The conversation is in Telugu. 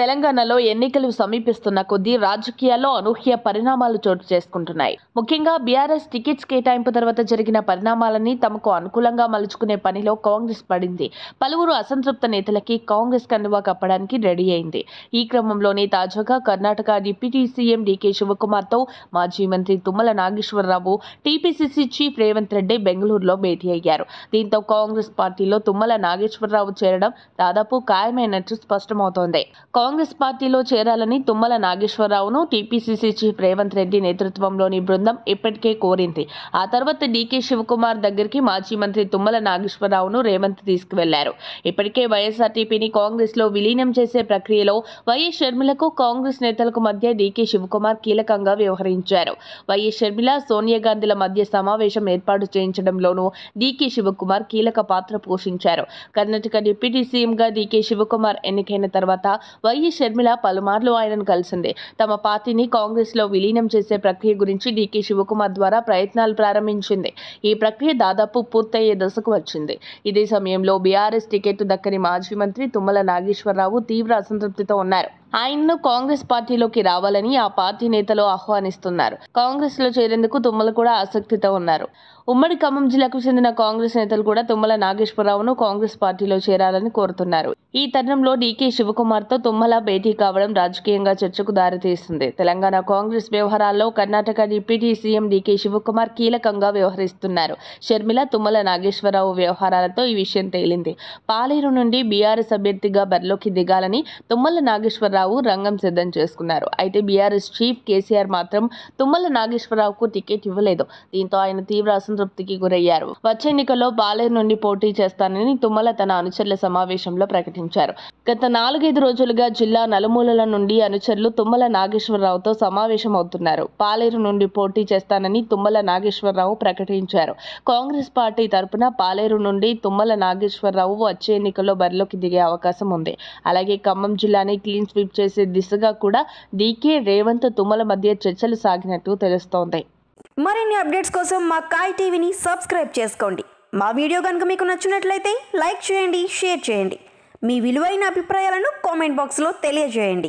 తెలంగాణలో ఎన్నికలు సమీపిస్తున్న కొద్దీ రాజకీయాల్లో అనూహ్య పరిణామాలు చోటు చేసుకుంటున్నాయి. ముఖ్యంగా బీఆర్ఎస్ టికెట్స్ కేటాయింపు తర్వాత జరిగిన పరిణామాలని తమకు అనుకూలంగా మలుచుకునే పనిలో కాంగ్రెస్ పడింది. పలువురు అసంతృప్త నేతలకి కాంగ్రెస్ కండువా కప్పడానికి రెడీ అయింది. ఈ క్రమంలోనే తాజాగా Karnataka deputy CM DK Shivakumar తో మాజీ మంత్రి తుమ్మల నాగేశ్వరరావు, టీపీసీసీ చీఫ్ రేవంత్ రెడ్డి బెంగళూరులో భేటీ అయ్యారు. దీంతో కాంగ్రెస్ పార్టీలో తుమ్మల నాగేశ్వరరావు చేరడం దాదాపు ఖాయమైనట్టు స్పష్టమవుతోంది. కాంగ్రెస్ పార్టీలో చేరాలని తుమ్మల నాగేశ్వరరావును టీపీసీసీ చీఫ్ రేవంత్ రెడ్డి నేతృత్వంలోని బృందం ఇప్పటికే కోరింది. ఆ తర్వాత డీకే శివకుమార్ దగ్గరికి మాజీ మంత్రి తుమ్మల నాగేశ్వరరావును రేవంత్ తీసుకువెళ్లారు. ఇప్పటికే వైఎస్ఆర్టీపీని కాంగ్రెస్ లో విలీనం చేసే ప్రక్రియలో వైఎస్ షర్మిలకు కాంగ్రెస్ నేతలకు మధ్య డీకే శివకుమార్ కీలకంగా వ్యవహరించారు. వైఎస్ షర్మిల, సోనియా గాంధీల మధ్య సమావేశం ఏర్పాటు చేయించడంలోనూ డీకే శివకుమార్ కీలక పాత్ర పోషించారు. కర్ణాటక డిప్యూటీ సీఎంగా డీకే శివకుమార్ ఎన్నికైన తర్వాత వైఎస్ షర్మిల పలుమార్లు ఆయనను కలిసింది. తమ పార్టీని కాంగ్రెస్ లో విలీనం చేసే ప్రక్రియ గురించి డీకే శివకుమార్ ద్వారా ప్రయత్నాలు ప్రారంభించింది. ఈ ప్రక్రియ దాదాపు పూర్తయ్యే దశకు వచ్చింది. ఇదే సమయంలో బీఆర్ఎస్ టికెట్ దక్కని మాజీ మంత్రి తుమ్మల నాగేశ్వరరావు తీవ్ర అసంతృప్తితో ఉన్నారు. ఆయన్ను కాంగ్రెస్ పార్టీలోకి రావాలని ఆ పార్టీ నేతలు ఆహ్వానిస్తున్నారు. కాంగ్రెస్ లో చేరేందుకు తుమ్మల కూడా ఆసక్తితో ఉన్నారు. ఉమ్మడి ఖమ్మం జిల్లాకు చెందిన కాంగ్రెస్ నేతలు కూడా తుమ్మల నాగేశ్వరరావును కాంగ్రెస్ పార్టీలో చేరాలని కోరుతున్నారు. ఈ తరుణంలో డీకే శివకుమార్తో తుమ్మల భేటీ కావడం రాజకీయంగా చర్చకు దారితీస్తుంది. తెలంగాణ కాంగ్రెస్ వ్యవహారాల్లో Karnataka deputy CM DK Shivakumar కీలకంగా వ్యవహరిస్తున్నారు. షర్మిల, తుమ్మల నాగేశ్వరరావు వ్యవహారాలతో ఈ విషయం తేలింది. పాలేరు నుండి బీఆర్ఎస్ అభ్యర్థిగా బరిలోకి దిగాలని తుమ్మల నాగేశ్వరరావు రంగం సిద్ధం చేసుకున్నారు. అయితే బీఆర్ఎస్ చీఫ్ కేసీఆర్ మాత్రం తుమ్మల నాగేశ్వరరావుకు టికెట్ ఇవ్వలేదు. దీంతో ఆయన తీవ్ర అసంతృప్తికి గురయ్యారు. వచ్చే ఎన్నికల్లో పాలేరు నుండి పోటీ చేస్తానని తుమ్మల తన అనుచరుల సమావేశంలో ప్రకటించారు. గత 4-5 రోజులుగా జిల్లా నలుమూలల నుండి అనుచరులు తుమ్మల నాగేశ్వరరావుతో సమావేశమవుతున్నారు. పాలేరు నుండి పోటీ చేస్తానని తుమ్మల నాగేశ్వరరావు ప్రకటించారు. కాంగ్రెస్ పార్టీ తరపున పాలేరు నుండి తుమ్మల నాగేశ్వరరావు వచ్చే ఎన్నికల్లో బరిలోకి దిగే అవకాశం ఉంది. అలాగే ఖమ్మం జిల్లాని క్లీన్ స్వీప్ చేసే దిశగా కూడా డీకే, రేవంత్, తుమ్మల మధ్య చర్చలు సాగినట్టు తెలుస్తోంది. మరిన్ని అప్డేట్స్ కోసం మా కాయ్ టీవీని సబ్స్క్రైబ్ చేసుకోండి. మా వీడియో కనుక మీకు నచ్చినట్లయితే లైక్ చేయండి, షేర్ చేయండి. మీ విలువైన అభిప్రాయాలను కామెంట్ బాక్స్లో తెలియజేయండి.